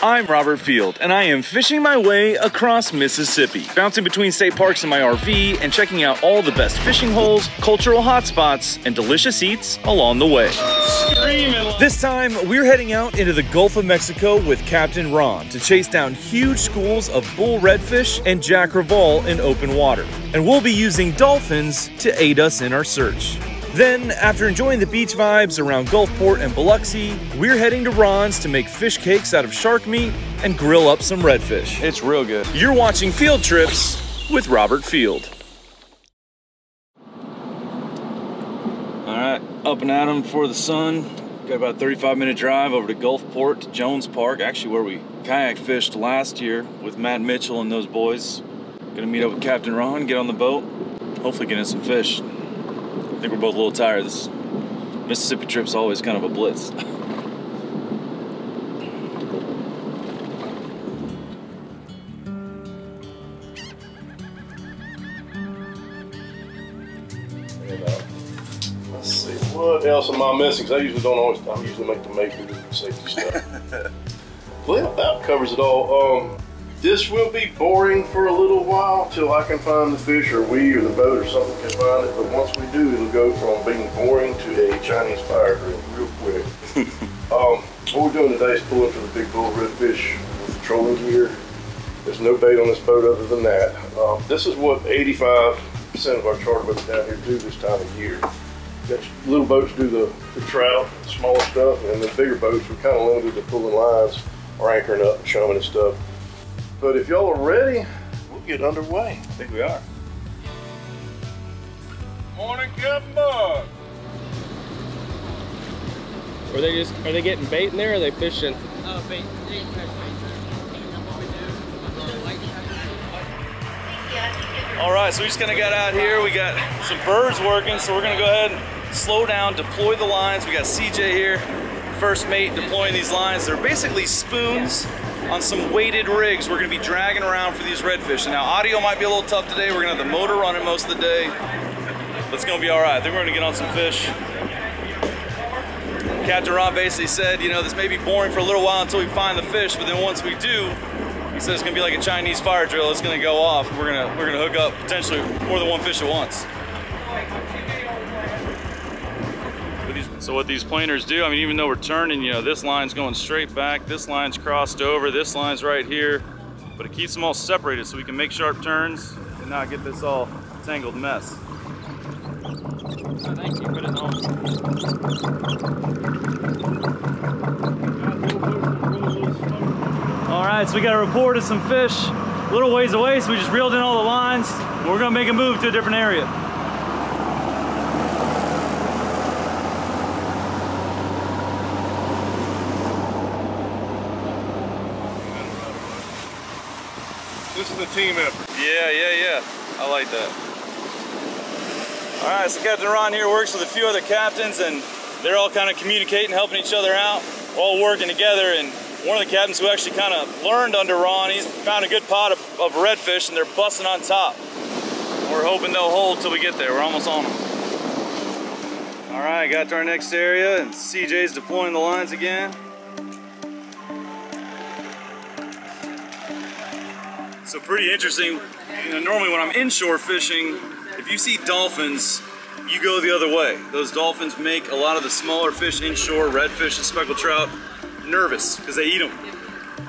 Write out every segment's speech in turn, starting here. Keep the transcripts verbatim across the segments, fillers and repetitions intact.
I'm Robert Field, and I am fishing my way across Mississippi, bouncing between state parks in my R V and checking out all the best fishing holes, cultural hotspots, and delicious eats along the way. This time, we're heading out into the Gulf of Mexico with Captain Ron to chase down huge schools of bull redfish and jack crevalle in open water, and we'll be using dolphins to aid us in our search. Then, after enjoying the beach vibes around Gulfport and Biloxi, we're heading to Ron's to make fish cakes out of shark meat and grill up some redfish. It's real good. You're watching Field Trips with Robert Field. All right, up and at them before the sun. Got about a thirty-five minute drive over to Gulfport to Jones Park, actually where we kayak fished last year with Matt Mitchell and those boys. Gonna meet up with Captain Ron, get on the boat, hopefully get in some fish. I think we're both a little tired. This Mississippi trip's always kind of a blitz. Let's see. What else am I missing? Because I usually don't always, I usually make the major safety stuff. Well, that covers it all. Um, this will be boring for a little while till I can find the fish, or we or the boat or something can find it, but once we do, it'll go from being boring to a Chinese fire drill real quick. um, what we're doing today is pulling for the big bull redfish with trolling gear. There's no bait on this boat other than that. Um, this is what eighty-five percent of our charter boats down here do this time of year. Got little boats do the, the trout, the smaller stuff, and the bigger boats we're kind of limited to pulling lines or anchoring up and chumming and stuff. But if y'all are ready, we'll get underway. I think we are. Morning, Captain Buck. Are they just are they getting bait in there or are they fishing? Uh, bait. They catch bait there. All right, so we just kind of got out here. We got some birds working, so we're gonna go ahead and slow down, deploy the lines. We got C J here, first mate, deploying these lines. They're basically spoons. Yeah. On some weighted rigs we're gonna be dragging around for these redfish. And now audio might be a little tough today. We're gonna have the motor running most of the day. But it's gonna be all right. I think we're gonna get on some fish. Captain Ron basically said, you know, this may be boring for a little while until we find the fish, but then once we do, he said it's gonna be like a Chinese fire drill. It's gonna go off. We're gonna, we're gonna hook up potentially more than one fish at once. So what these planers do, I mean, even though we're turning, you know, this line's going straight back, this line's crossed over, this line's right here, but it keeps them all separated so we can make sharp turns and not get this all tangled mess. Thank you for the help. All right, so we got a report of some fish a little ways away, so we just reeled in all the lines. We're gonna make a move to a different area. This is a team effort. Yeah, yeah, yeah. I like that. All right, so Captain Ron here works with a few other captains, and they're all kind of communicating, helping each other out, all working together. And one of the captains who actually kind of learned under Ron, he's found a good pot of, of redfish, and they're busting on top. We're hoping they'll hold till we get there. We're almost on them. All right, got to our next area, and C J's deploying the lines again. So pretty interesting, you know, normally when I'm inshore fishing, if you see dolphins, you go the other way. Those dolphins make a lot of the smaller fish inshore, redfish and speckled trout, nervous because they eat them.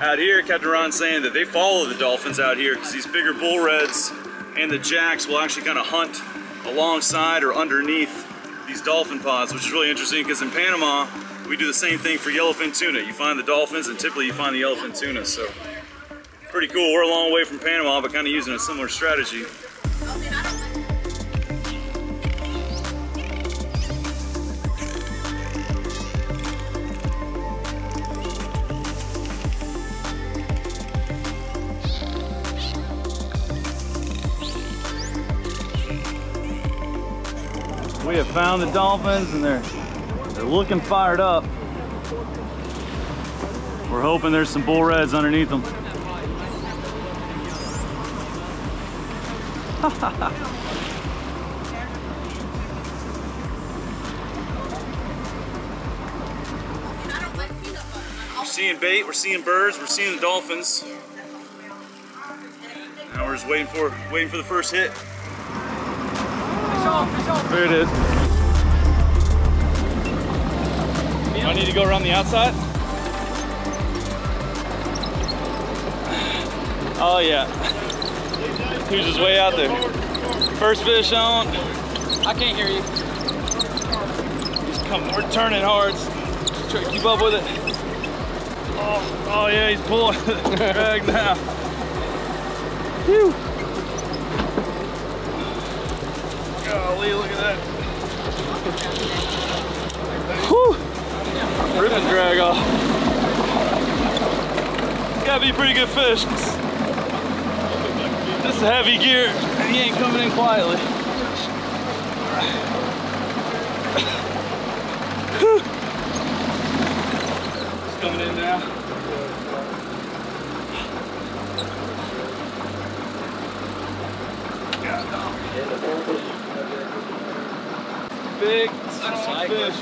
Out here, Captain Ron's saying that they follow the dolphins out here because these bigger bull reds and the jacks will actually kind of hunt alongside or underneath these dolphin pods, which is really interesting because in Panama, we do the same thing for yellowfin tuna. You find the dolphins and typically you find the yellowfin tuna. So. Pretty cool, we're a long way from Panama, but kind of using a similar strategy. We have found the dolphins and they're, they're looking fired up. We're hoping there's some bull reds underneath them. seeing bait, we're seeing birds, we're seeing the dolphins. Now we're just waiting for waiting for the first hit. There it is. Do I need to go around the outside? Oh yeah. He was just way out there. First fish on. I can't hear you. He's coming. We're turning hard. Try to keep up with it. Oh, oh yeah, he's pulling the drag now. Whew. Golly, look at that. Whew. Ripping drag off. It's gotta be pretty good fish. This is heavy gear, and he ain't coming in quietly. He's coming in now. Big strong fish.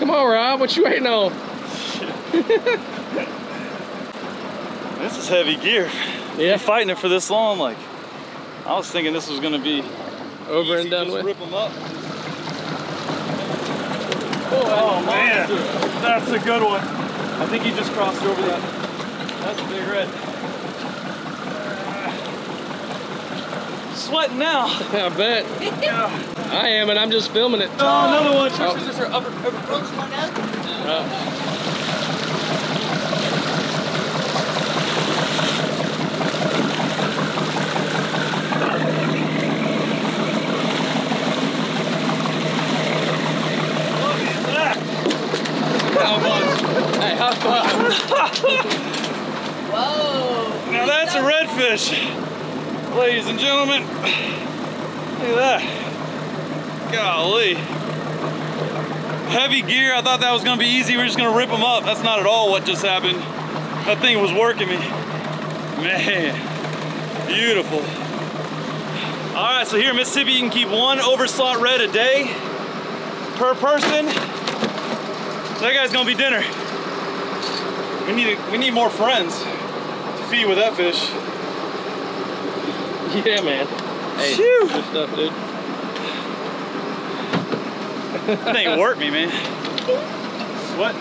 Come on, Rob, what you waiting on? This is heavy gear. Yeah. Been fighting it for this long, like I was thinking this was gonna be over easy, and done just with. Rip them up. Oh, oh man, that's a good one. I think he just crossed over that. That's a big red. Sweating now. I bet. Yeah. I am, and I'm just filming it. Oh, another one. Oh. Is this her upper, upper, upper. Oh. Hey, high five. Whoa. Now that's a redfish. Ladies and gentlemen, look at that. Golly. Heavy gear, I thought that was gonna be easy. We're just gonna rip them up. That's not at all what just happened. That thing was working me. Man, beautiful. All right, so here in Mississippi, you can keep one overslot red a day per person. So that guy's gonna be dinner. We need, we need more friends to feed with that fish. Yeah, man. Hey, Phew. Good stuff, dude. That ain't worked me, man. What?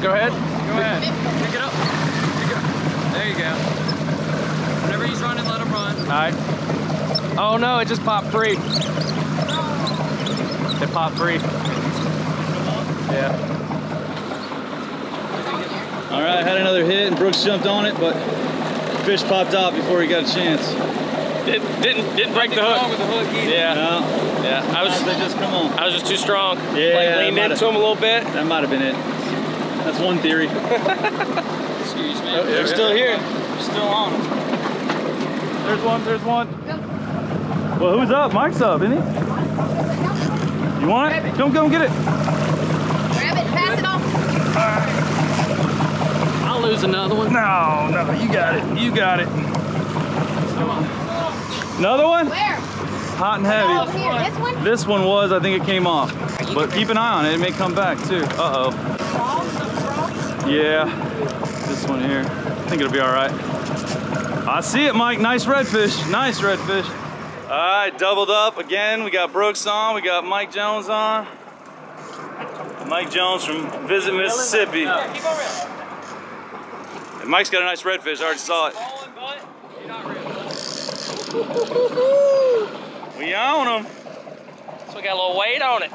Go ahead. Go ahead. Pick it up. Pick it up. There you go. Whenever he's running, let him run. All right. Oh, no, it just popped free. It popped free. Yeah. All right, had another hit, and Brooks jumped on it, but the fish popped out before he got a chance. Didn't didn't didn't break the hook. With the hook either. Yeah, no. yeah. I was they just come on. I was just too strong. Yeah, like, leaned into him a little bit. That might have been it. That's one theory. Excuse me. They're, they're still here. They're still on. There's one. There's one. Well, who's up? Mike's up, isn't he? You want it? Don't go and get it. Grab it. Pass it on. All right. Lose another one? No, no, you got it. You got it. Come on. Another one? Where? Hot and heavy. Oh, here. This one? This one was, I think it came off. But keep an eye on it, it may come back too. Uh oh. Yeah, this one here. I think it'll be all right. I see it, Mike. Nice redfish. Nice redfish. All right, doubled up again. We got Brooks on, we got Mike Jones on. Mike Jones from Visit Mississippi. Yeah, keep on real. Mike's got a nice redfish, I already saw it. We own him. So we got a little weight on it.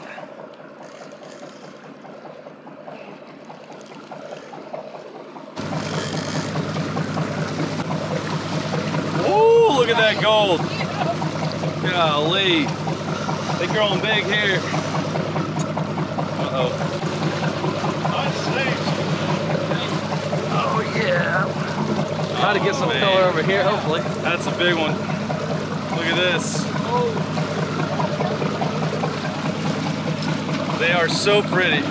Ooh, look at that gold. Golly. They're growing big here. Uh-oh. Try to get some man. color over here, hopefully. That's a big one. Look at this. Oh. They are so pretty.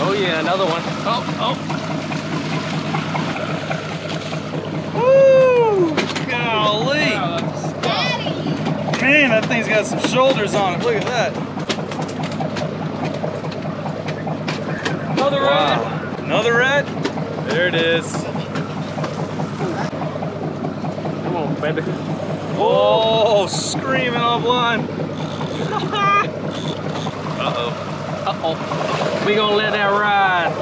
Oh yeah, another one. Oh, oh. Woo! Golly! Wow, that's Man, that thing's got some shoulders on it. Look at that. Another wow. rat. Another rat. There it is. Come on, baby. Oh, screaming on blind. Uh-oh. Uh-oh. We gonna let that ride.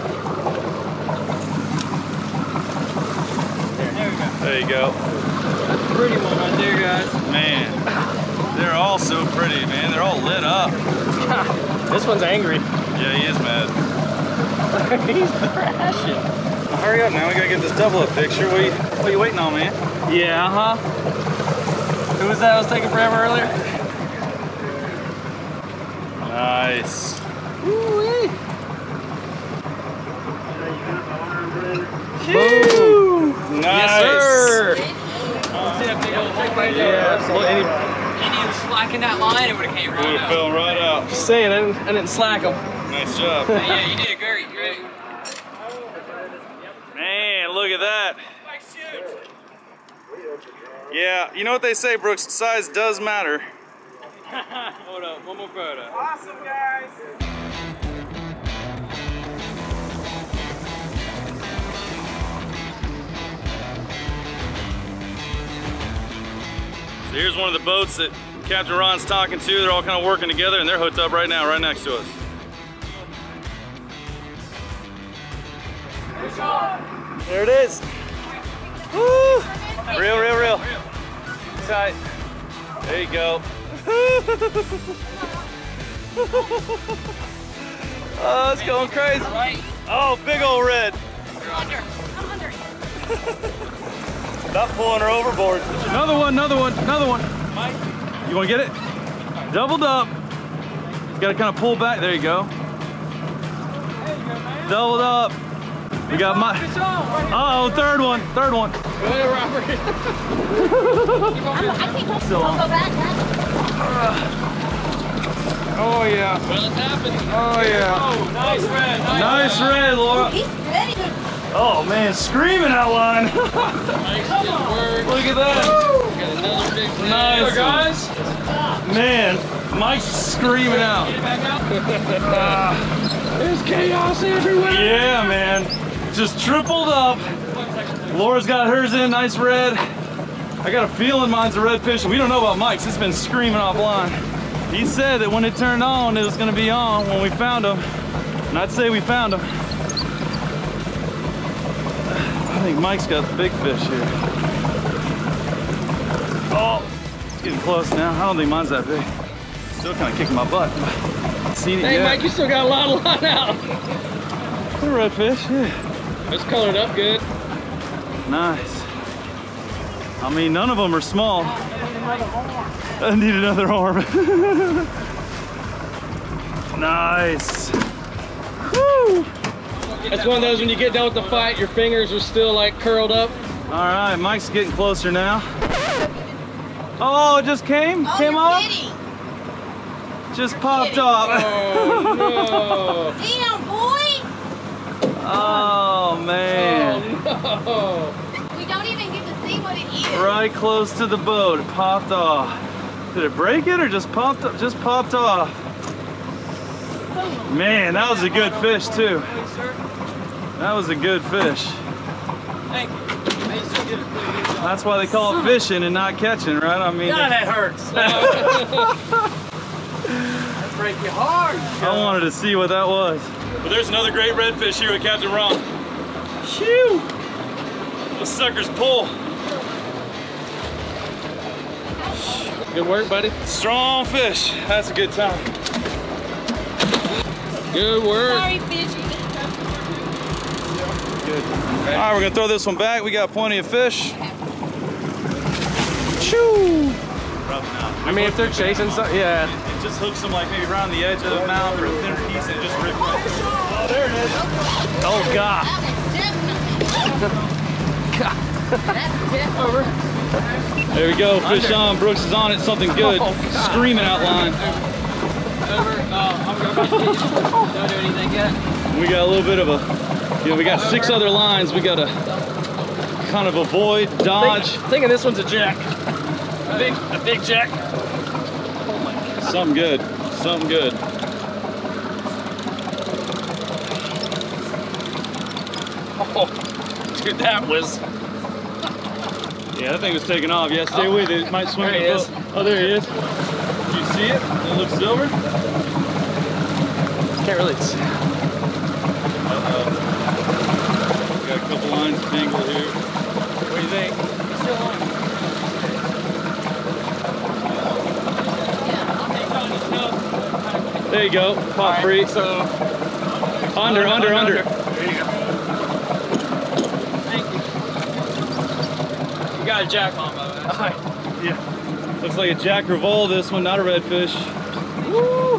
There you go. That's a pretty one right there, guys. Man, they're all so pretty, man. They're all lit up. This one's angry. Yeah, he is mad. He's crashing. Well, hurry up, man. We gotta get this double up picture. What are you, what are you waiting on, man? Yeah, uh huh. Who was that I was taking forever earlier? Nice. Woo-wee. Nice. Yes, sir. Uh, see that big old thing right there? Yeah. Well, any, any of slacking that line, it would have came right out. It fell right out. Just saying, I didn't, I didn't slack them. Nice job. Yeah, you did great, great. Man, look at that. Yeah, you know what they say, Brooks? Size does matter. Hold up, one more photo. Awesome, guys. So here's one of the boats that Captain Ron's talking to. They're all kind of working together and they're hooked up right now, right next to us. There it is. Woo! Real, real, real. Tight. There you go. Oh, it's going crazy. Oh, big old red. I'm under. I'm under. Not pulling her overboard. Another one, another one, another one. Mike. You want to get it? Doubled up. You got to kind of pull back. There you go. There you go, man. Doubled up. We got my. Uh oh, third one, third one. Go ahead, Robert. I think I'll go back. Huh? Uh, oh, yeah. Well, it's happening. Oh, yeah. Oh, nice red. Nice, nice red, Laura. Oh, oh man, screaming out line! Nice. Look at that! Got another big nice, guys! Man, Mike's screaming out. uh, There's chaos everywhere! Yeah, man. Just tripled up. Laura's got hers in, nice red. I got a feeling mine's a redfish. We don't know about Mike's. It's been screaming offline. He said that when it turned on, it was going to be on when we found him. And I'd say we found him. I think Mike's got the big fish here. Oh, it's getting close now. I don't think mine's that big. Still kind of kicking my butt. See, hey, yeah. Mike, you still got a lot of line out. The redfish, yeah. It's colored up good. Nice. I mean, none of them are small. I need another arm. Nice. Woo! That's one of those when you get done with the fight, your fingers are still like curled up. All right, Mike's getting closer now. Oh, it just came? Oh, came up? Kidding. Just you're popped kidding. Up. Oh, no. Damn, boy. Oh, man. Oh, no. We don't even get to see what it is. Right close to the boat, it popped off. Did it break it or just popped up? Just popped off. Man, that was a good fish, too. That was a good fish. Thank you. That's why they call it fishing and not catching, right? I mean, God, that hurts. That breaks your heart. I wanted to see what that was. But there's another great redfish here with Captain Ron. Phew! Those suckers pull. Good work, buddy. Strong fish. That's a good time. Good work. Sorry, fishy. Good. Okay. All right, we're gonna throw this one back. We got plenty of fish. Okay. Choo! I mean, if they're chasing something, yeah. It, it just hooks them like maybe around the edge of the mouth or a thinner piece and it just rips. Oh, there it is. Oh, God. God. There we go. Fish on. Brooks is on it. Something good. Oh, screaming out line. Over. Oh, I'm gonna don't do anything yet. We got a little bit of a, you know, we got over. Six other lines. We got to kind of avoid, dodge. Think, thinking this one's a jack. A big, a big jack. Something good, something good. Oh, dude, that was. Yeah, that thing was taking off. Yeah, stay oh. with it. It might swing. There he is. Oh, there he is. Did you see it? It looks silver. Can't really see. Uh-oh. Got a couple lines tangled here. What do you think? It's still on. There you go, pop right, free. So under, under, under, under, under. There you go. Thank you. You got a jack on, by the way. Right. Yeah. Looks like a jack crevalles, this one, not a redfish. Woo!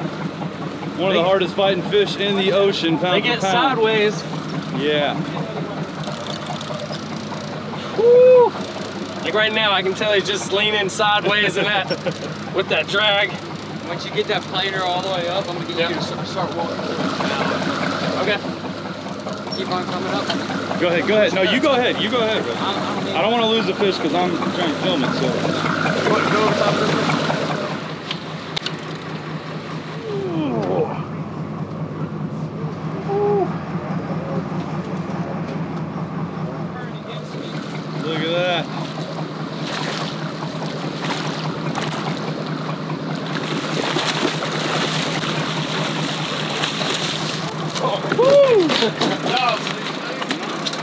One of the hardest fighting fish in the ocean, pound for pound. They get sideways. Yeah. Woo! Like right now, I can tell he's just leaning sideways in that with that drag. Once you get that planer all the way up, I'm going to get yep. you to start walking. Okay. Keep on coming up. Go ahead, go ahead. No, you go ahead. You go ahead. I'm, I'm I don't want to lose the fish because I'm trying to film it. So. You want to go over top of this? Ooh. Ooh. Look at that.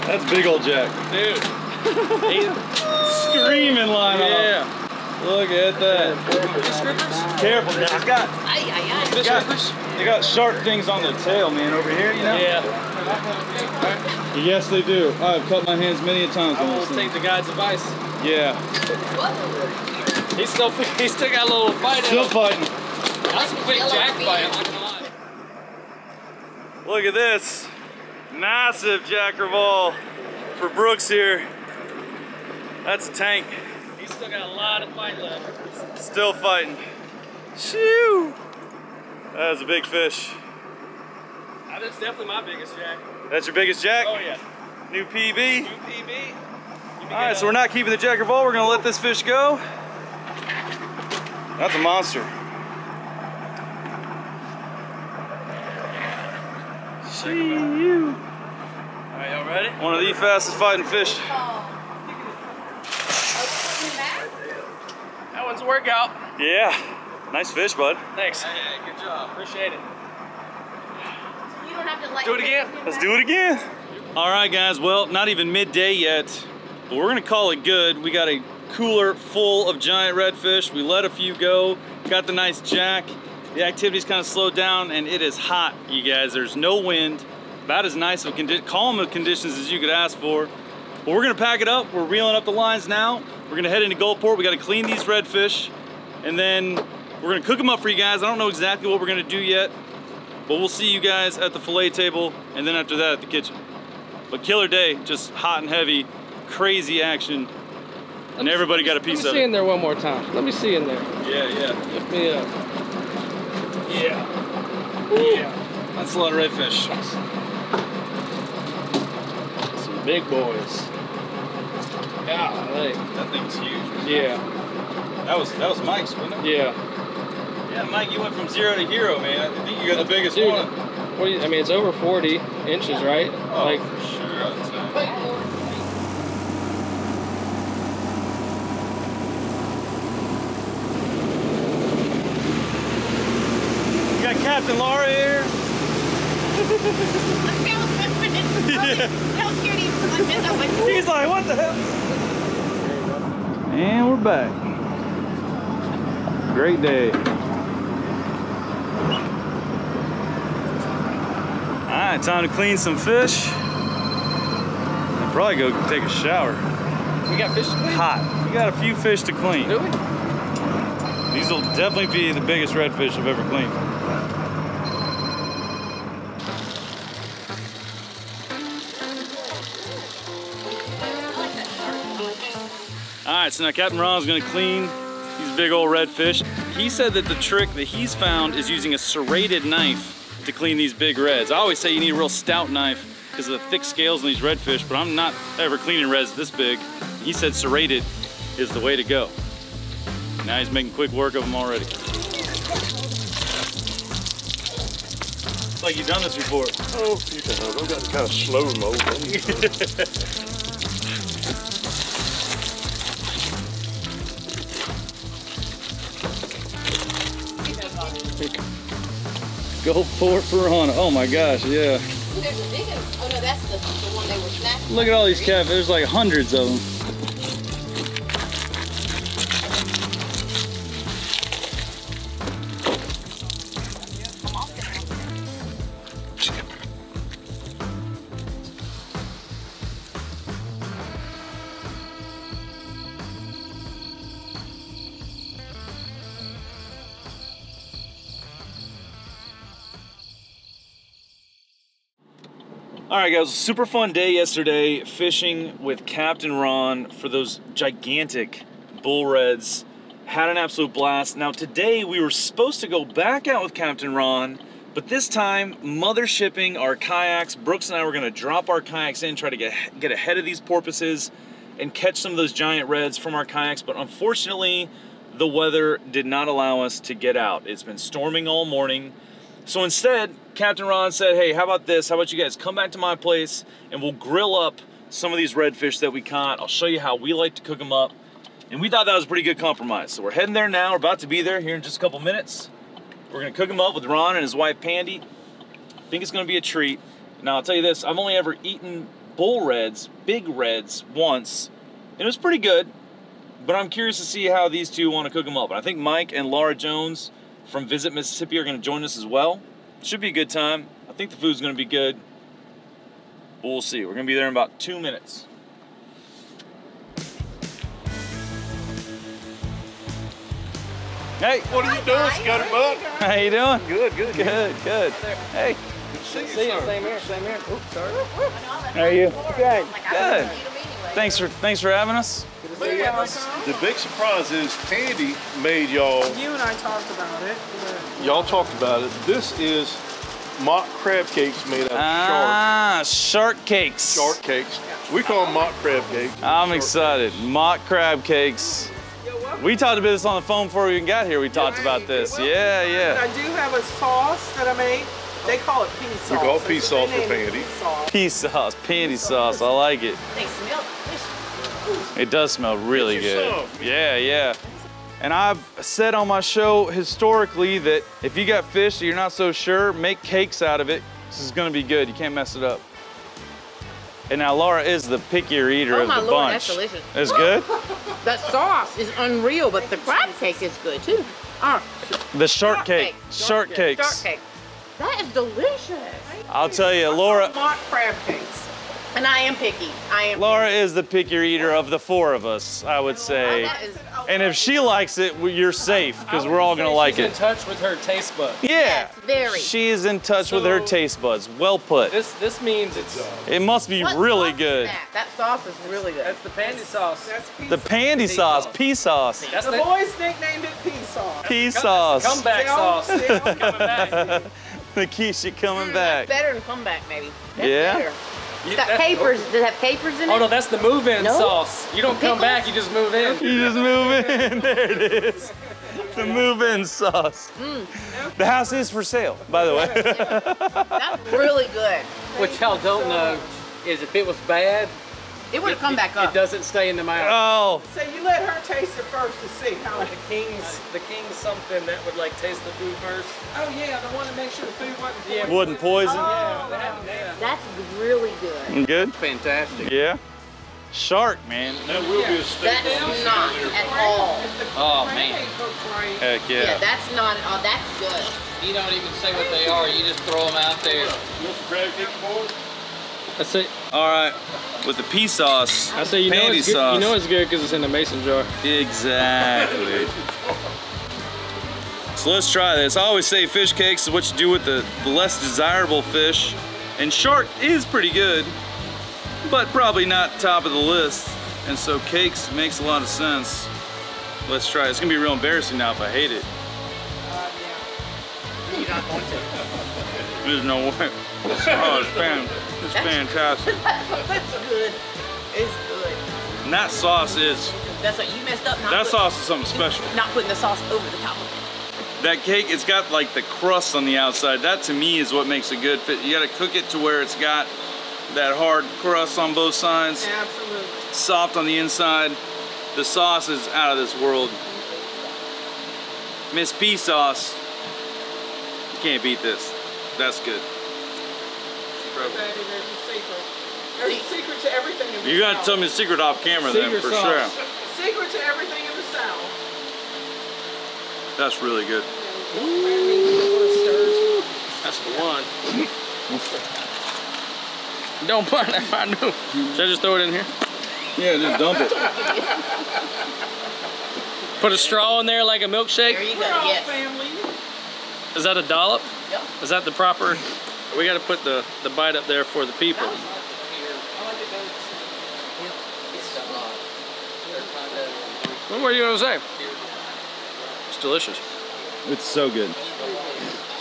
That's big old Jack. Dude. He's screaming line on. Yeah. Look at that. Fish rippers? Careful, man. He's got aye, aye, aye. Fish rippers? They got sharp things on their tail, man, over here, you know? Yeah. Right. Yes, they do. I've cut my hands many a times on this thing. I will take the guy's advice. Yeah. Whoa. He's still, he's still got a little fight in him. Still fighting. That's a big Jack fight. Look at this massive jack crevalle for Brooks here. That's a tank. He's still got a lot of fight left. Still fighting. Shoo! That was a big fish. That's definitely my biggest jack. That's your biggest jack? Oh yeah. New P B. New P B. All right, so we're not keeping the jack crevalle. We're gonna let this fish go. That's a monster. See you. Alright, y'all ready? One of the fastest fighting fish. That one's a workout. Yeah. Nice fish, bud. Thanks. Hey, hey, good job. Appreciate it. You don't have to like do it again. Let's do it again. Alright guys, well, not even midday yet, but we're gonna call it good. We got a cooler full of giant redfish. We let a few go, got the nice jack. The activity's kind of slowed down and it is hot, you guys. There's no wind, about as nice of a calm of conditions as you could ask for. But we're gonna pack it up. We're reeling up the lines now. We're gonna head into Gulfport. We gotta clean these redfish and then we're gonna cook them up for you guys. I don't know exactly what we're gonna do yet, but we'll see you guys at the fillet table and then after that at the kitchen. But killer day, just hot and heavy, crazy action. And everybody got a piece of it. Let me see in there one more time. Let me see in there. Yeah, yeah. Lift me up. Yeah. Yeah. That's a lot of redfish. Some big boys. Golly. That thing's huge. Yeah. That was that was Mike's, wasn't it? Yeah. Yeah, Mike, you went from zero to hero, man. I think you got the biggest Dude, one. What do you, I mean, it's over forty inches, right? Oh, like, for sure, I would say. Captain Laura here. He's like, what the hell? And we're back. Great day. Alright, time to clean some fish. I'll probably go take a shower. We got fish to clean? Hot. We got a few fish to clean. Do we? These will definitely be the biggest redfish I've ever cleaned. Alright, so now Captain Ron's gonna clean these big old redfish. He said that the trick that he's found is using a serrated knife to clean these big reds. I always say you need a real stout knife because of the thick scales in these redfish, but I'm not ever cleaning reds this big. He said serrated is the way to go. Now he's making quick work of them already. It's like you've done this before. Oh, a few times. I've got kind of slow mo. Gold four piranha. Oh my gosh, yeah. There's a big one. Oh no, that's the, the one they were snacking. Look at all these catfish. There's like hundreds of them. All right guys, super fun day yesterday fishing with Captain Ron for those gigantic bull reds. Had an absolute blast. Now today we were supposed to go back out with Captain Ron, but this time mother shipping our kayaks. Brooks and I were gonna drop our kayaks in, try to get, get ahead of these porpoises and catch some of those giant reds from our kayaks, but unfortunately the weather did not allow us to get out. It's been storming all morning. So instead, Captain Ron said, hey, how about this? How about you guys come back to my place and we'll grill up some of these redfish that we caught. I'll show you how we like to cook them up. And we thought that was a pretty good compromise. So we're heading there now. We're about to be there here in just a couple minutes. We're gonna cook them up with Ron and his wife, Pandy. I think it's gonna be a treat. Now, I'll tell you this, I've only ever eaten bull reds, big reds, once. And it was pretty good, but I'm curious to see how these two wanna cook them up. And I think Mike and Laura Jones from Visit Mississippi are gonna join us as well. Should be a good time. I think the food's gonna be good. We'll see. We're gonna be there in about two minutes. Hey, what are you doing, Scotty Buck? How you doing? Good, good, good, good. Hey, good to see you, sir. Same here, same here. Oops, sorry. How are you? Good. Good. Thanks for thanks for having us. Man, the big surprise is Pandy made y'all. You and I talked about it. Y'all talked about it. This is mock crab cakes made out of ah, shark. Ah, shark cakes. Shark cakes. We call them mock crab cakes. I'm shark excited. Cakes. Mock crab cakes. We talked about this on the phone before we even got here. We talked right. about this. Well, yeah, yeah. I do have a sauce that I made. They call it pea sauce. We call it pea sauce for Pandy. Pea sauce, Pandy sauce. I like it. They smell delicious. It does smell really good. Yeah, yeah. And I've said on my show historically that if you got fish that you're not so sure, make cakes out of it. This is gonna be good. You can't mess it up. And now Laura is the pickier eater oh of the Lord, bunch. Oh my Lord, that's delicious. That's good? That sauce is unreal, but the crab cake is good too. Oh. The shark, shark cake. cake. Shark cakes. Shark cake. That is delicious. I'll tell you, Laura. Mock crab cakes. And I am picky. I am Laura picky. is the pickier eater of the four of us, I would say. Oh, is, oh, and if she likes it, you're safe, because we're all going to like it. She's in touch with her taste buds. Yeah. Yes, very. She is in touch so, with her taste buds. Well put. This this means it's... It must be what really good. That? that sauce is really good. That's the Pandy sauce. That's pea The Pandy sauce. sauce. Pea sauce. That's the, the boys nicknamed it pea sauce. Pea sauce. Come, comeback sauce. They're all coming back. Nikisha coming mm, back. That's better than comeback, maybe. That's yeah. Better. It's got capers. Does it have capers in it? Oh, no, that's the move-in no. sauce. You don't come back, you just move in. You just move in. There it is. The move-in sauce. Mm. The house is for sale, by the way. That's really good. What y'all don't know is if it was bad, it would have come back up. It doesn't stay in the mouth. Oh. So you let her taste it first to see how the king's the king's something that would like taste the food first. Oh yeah, the one to make sure the food wasn't poisoned. Wouldn't poison. Oh, yeah. That's really good. Good. Fantastic. Yeah. Shark, man. That will yeah. be a staple. That's not at all. Oh man. Heck yeah. Yeah, that's not at all. That's good. You don't even say what they are. You just throw them out there. You want some crab cakes, boys? That's it. All right, with the pea sauce, I say you know it's good. You know it's good because it's in the mason jar. Exactly. So let's try this. I always say fish cakes is what you do with the, the less desirable fish, and shark is pretty good, but probably not top of the list. And so cakes makes a lot of sense. Let's try it. It's gonna be real embarrassing now if I hate it. Uh, yeah. You're not going to. There's no way. Oh, it's fantastic. It's fantastic. That's good. It's good. And that sauce is... That's what you messed up. Not that putting, sauce is something special. Not putting the sauce over the top of it. that cake, it's got like the crust on the outside. That to me is what makes a good fit. You gotta cook it to where it's got that hard crust on both sides. Absolutely. Soft on the inside. The sauce is out of this world. Miss P sauce. You can't beat this. That's good. Incredible. There's a secret to everything in the You're going to tell me the secret off camera secret then, for sauce. Sure. Secret to everything in the South. That's really good. Ooh. That's the one. Don't burn that I knew. Should I just throw it in here? Yeah, just dump it. Put a straw in there like a milkshake? There you go, yes. Is that a dollop? Yep. Is that the proper? We got to put the, the bite up there for the people. What were you going to say? It's delicious. It's so good.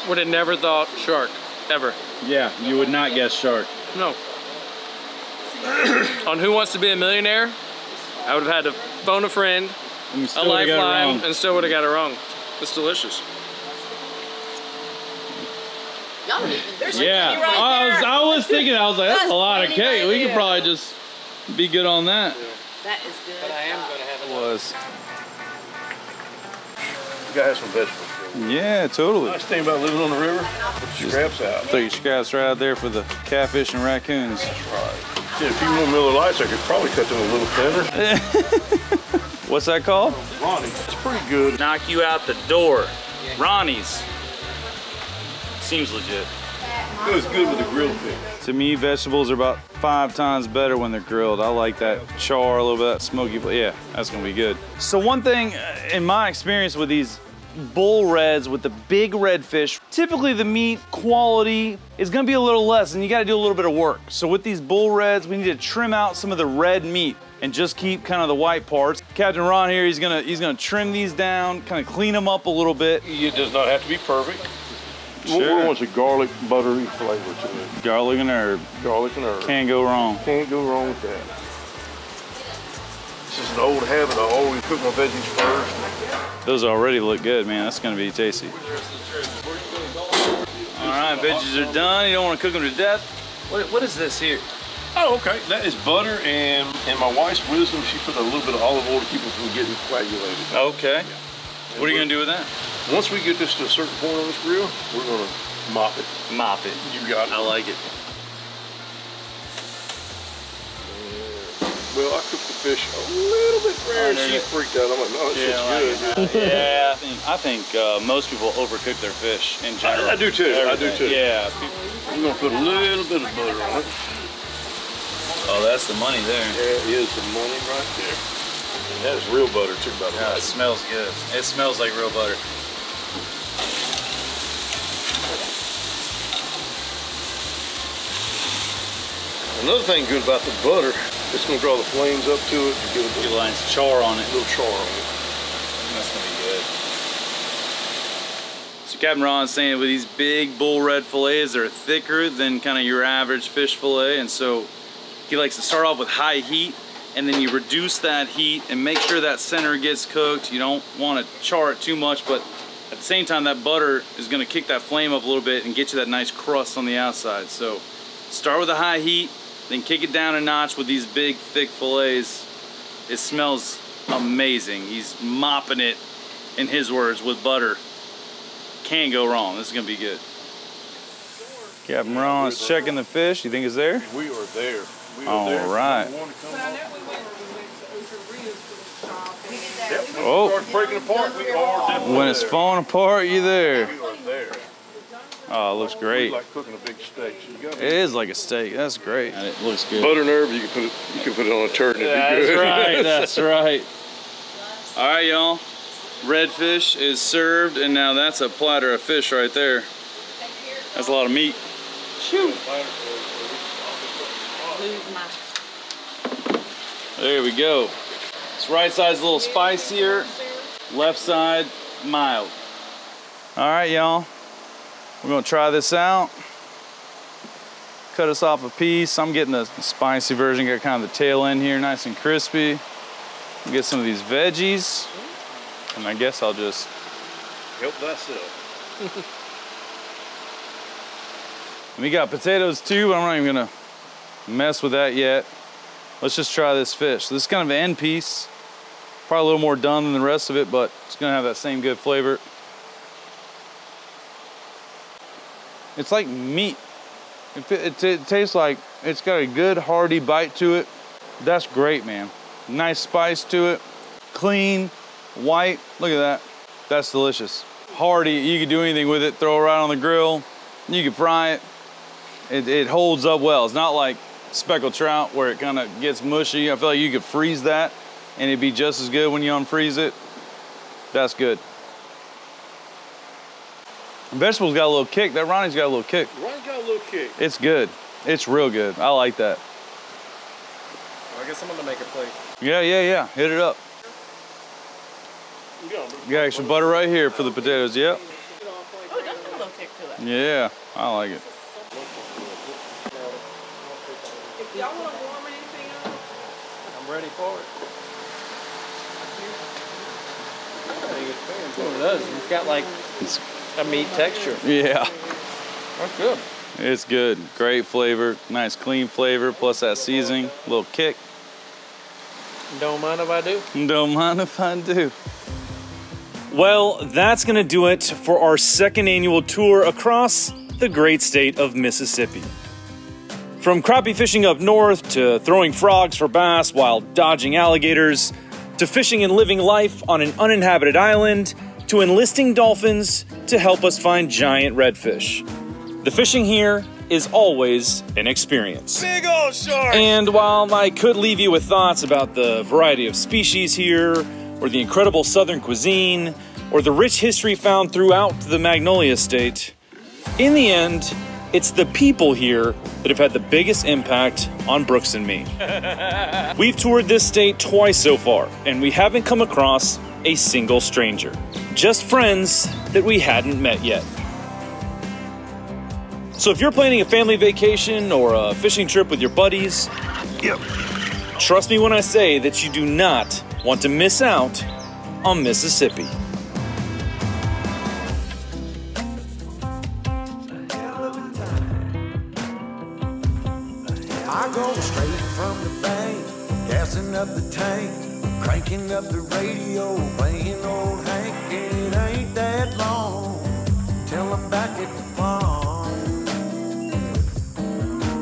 Would have never thought shark, ever. Yeah, you would not guess shark. No. On Who Wants to Be a Millionaire, I would have had to phone a friend, a lifeline, and still would have got it wrong. It's delicious. There's yeah, right I, was, I was thinking, I was like, that's, that's a lot of cake. Idea. We could probably just be good on that. That is good. But I am going to have a was. You got to have some vegetables. Yeah, totally. I was thinking about living on the river. Put your scraps out. Throw your scraps right out there for the catfish and raccoons. That's right. Yeah, if you want Miller Lights, I could probably cut them a little thinner. What's that called? Ronnie's. It's pretty good. Knock you out the door. Ronnie's. Seems legit. It was good with the grilled fish. To me, vegetables are about five times better when they're grilled. I like that char, a little bit, that smoky, yeah, that's gonna be good. So one thing in my experience with these bull reds with the big redfish, typically the meat quality is gonna be a little less and you gotta do a little bit of work. So with these bull reds, we need to trim out some of the red meat and just keep kind of the white parts. Captain Ron here, he's gonna, he's gonna trim these down, kind of clean them up a little bit. It does not have to be perfect. Sure. What wants a garlic buttery flavor to it? Garlic and herb. Garlic and herb. Can't go wrong. Can't go wrong with that. This is an old habit. I always cook my veggies first. Those already look good, man. That's going to be tasty. All right, veggies are done. You don't want to cook them to death. What, what is this here? Oh, okay. That is butter, and in my wife's wisdom, she put a little bit of olive oil to keep it from getting coagulated. Okay. Yeah. What are you going to do with that? Once we get this to a certain point on this grill, we're going to mop it. Mop it. You got it. I like it. Well, I cooked the fish a little bit rare, and she freaked out. I'm like, no, this yeah, shit's good. It. Yeah, I think, I think uh, most people overcook their fish in general. I, I do too. Everything. I do too. Yeah. We're going to put a little bit of butter on it. Oh, that's the money there. That is the money right there. And that is real butter too, by the way. Yeah, it smells good. It smells like real butter. Another thing good about the butter, it's gonna draw the flames up to it. Give it a little lines char on it. A little char on it. That's gonna be good. So Captain Ron's saying with these big bull red fillets, they're thicker than kind of your average fish fillet, and so he likes to start off with high heat. And then you reduce that heat and make sure that center gets cooked. You don't want to char it too much, but at the same time, that butter is going to kick that flame up a little bit and get you that nice crust on the outside. So start with a high heat, then kick it down a notch with these big, thick fillets. It smells amazing. He's mopping it, in his words, with butter. Can't go wrong. This is going to be good. Captain Ron is checking the fish. You think it's there? We are there. We All there. right. We yep. Oh, breaking apart. We are when it's there. falling apart, you there. We are there. Oh, it looks great. Like cooking a big steak. So it is like a steak. That's great. And it looks good. Butter and herb, you can put it. You can put it on a turd. Yeah, that's right. That's right. All right, y'all. Redfish is served, and now that's a platter of fish right there. That's a lot of meat. Shoot. There we go. This right side's a little spicier, left side mild. All right, y'all. We're gonna try this out. Cut us off a piece. I'm getting the spicy version. Got kind of the tail end here, nice and crispy. Get some of these veggies, and I guess I'll just Help thyself. We got potatoes too, but I'm not even gonna mess with that yet. Let's just try this fish. This is kind of an end piece. Probably a little more done than the rest of it, but it's gonna have that same good flavor. It's like meat. It, it, it tastes like it's got a good hearty bite to it. That's great, man. Nice spice to it. Clean, white, look at that. That's delicious. Hearty, you can do anything with it. Throw it right on the grill. You can fry it. It, it holds up well. It's not like speckled trout where it kind of gets mushy. I feel like you could freeze that and it'd be just as good when you unfreeze it. That's good. Vegetables got a little kick. That Ronnie's got a little kick. Ronnie's got a little kick. It's good. It's real good. I like that. Well, I guess I'm gonna make a plate. Yeah, yeah, yeah. Hit it up. You got, you got extra butter right here for the potatoes. Yep. Oh, it does have a little kick to it. Yeah, I like it. If y'all want to warm anything up, I'm ready for it. Look at those. It's got like. It's a meat texture. Yeah. That's good. It's good. Great flavor. Nice clean flavor. Plus that seasoning. Little kick. Don't mind if I do. Don't mind if I do. Well, that's going to do it for our second annual tour across the great state of Mississippi. From crappie fishing up north, to throwing frogs for bass while dodging alligators, to fishing and living life on an uninhabited island, to enlisting dolphins to help us find giant redfish. The fishing here is always an experience. Big old shark! And while I could leave you with thoughts about the variety of species here, or the incredible southern cuisine, or the rich history found throughout the Magnolia State, in the end, it's the people here that have had the biggest impact on Brooks and me. We've toured this state twice so far, and we haven't come across a single stranger. Just friends that we hadn't met yet. So if you're planning a family vacation or a fishing trip with your buddies, yep, trust me when I say that you do not want to miss out on Mississippi. I go straight from the bank, gassing up the tank, cranking up the radio, playing old Hank. It ain't that long till I'm back at the pond.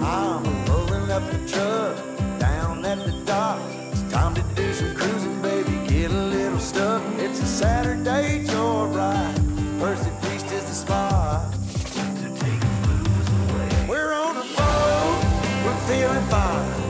I'm rolling up the truck down at the dock. It's time to do some cruising, baby, get a little stuck. It's a Saturday joyride. Percy Priest is the spot to take the blues away. We're on a boat, we're feeling fine.